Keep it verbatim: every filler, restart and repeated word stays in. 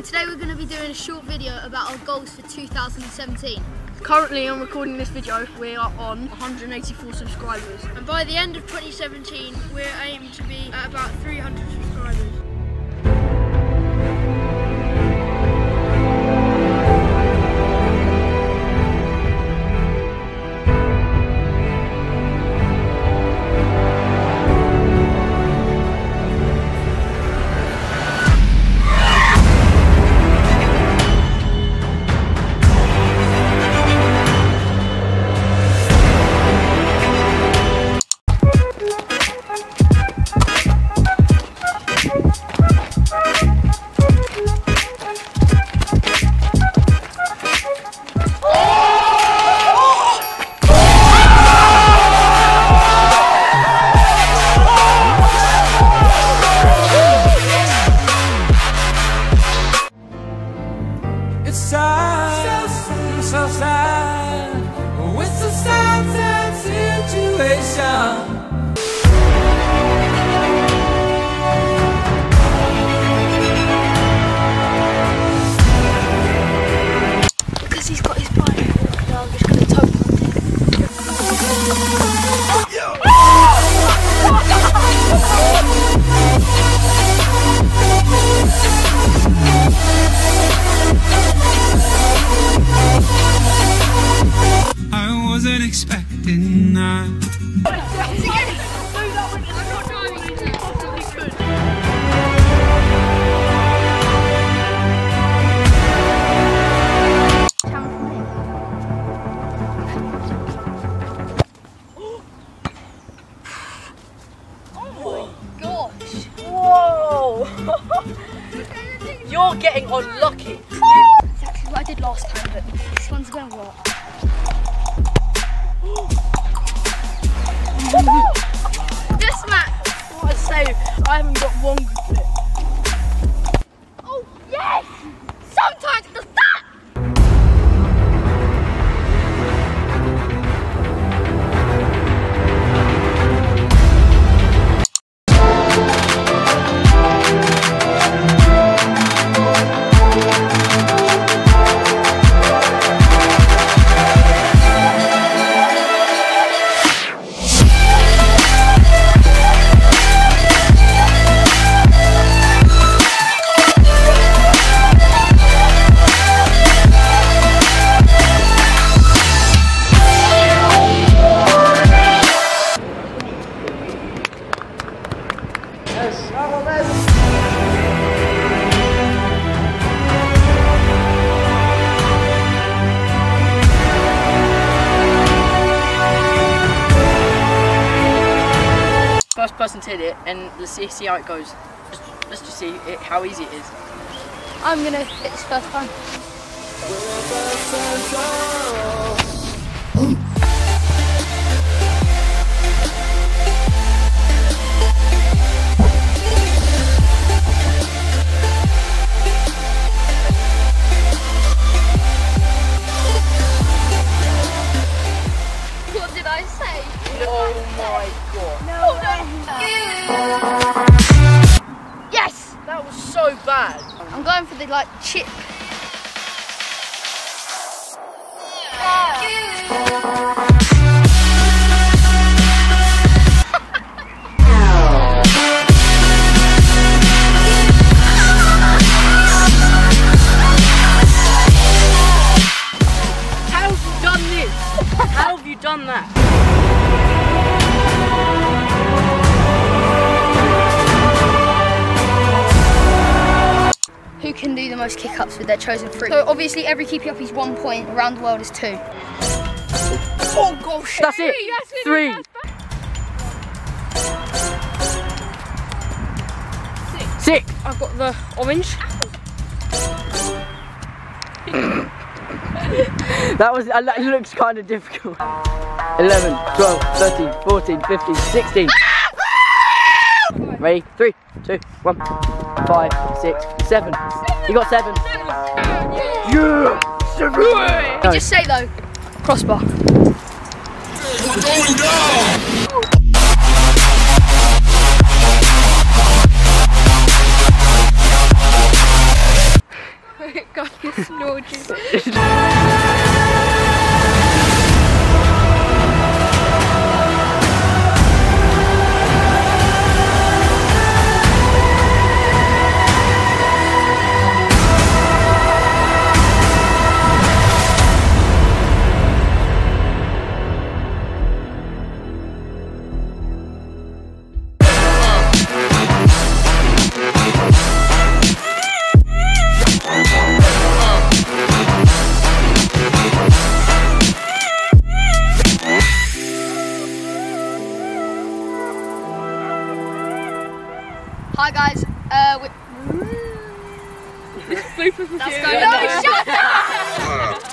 and today we're going to be doing a short video about our goals for two thousand seventeen. Currently, I'm recording this video, we are on one hundred eighty-four subscribers, and by the end of twenty seventeen we're aimed to be at about three hundred subscribers. It's sad, so, so sad, oh, it's a sad, sad situation. Because he's got his bike, now I'm just going to tote expecting that. Oh my gosh. Whoa. You're getting unlucky. Exactly what I did last time, but this one's going to work. Yes, Matt! What a save! I haven't got one good flip. Oh, yes! Sometimes the first person to hit it, and let's see, see how it goes. Just, let's just see it, how easy it is. I'm gonna hit this first time. Oh. Oh my god. No, no. Yes! That was so bad. I'm going for the like chip. How have you done this? How have you done that? Who can do the most kick-ups with their chosen fruit? So obviously every keepy-up is one point, around the world is two. Oh gosh! That's it! Yes, Three! Six. Six! I've got the orange. That was, that looks kind of difficult. eleven, twelve, thirteen, fourteen, fifteen, sixteen. Ready? three, two, one. five, six, seven. You got seven. seven. Yeah! Seven! No. You just say though, crossbar. We're going down! it got the snorted. Hi guys, uh, we... That's going on. No, shut up!